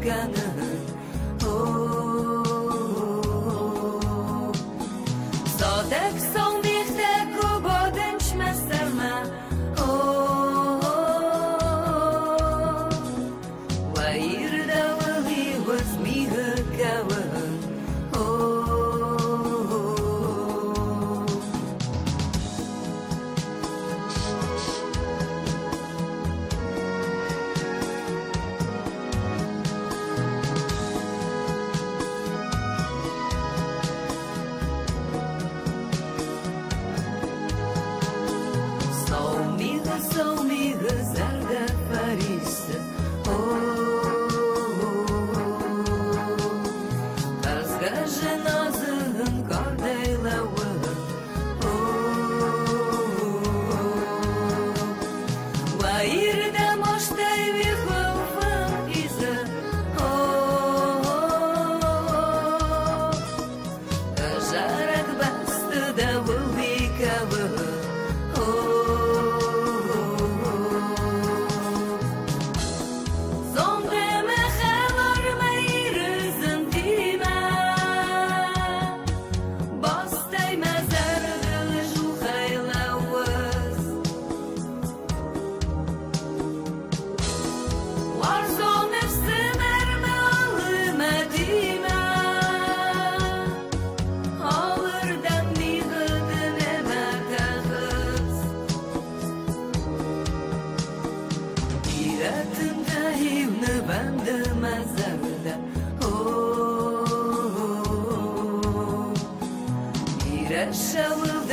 is gonna. Shall we?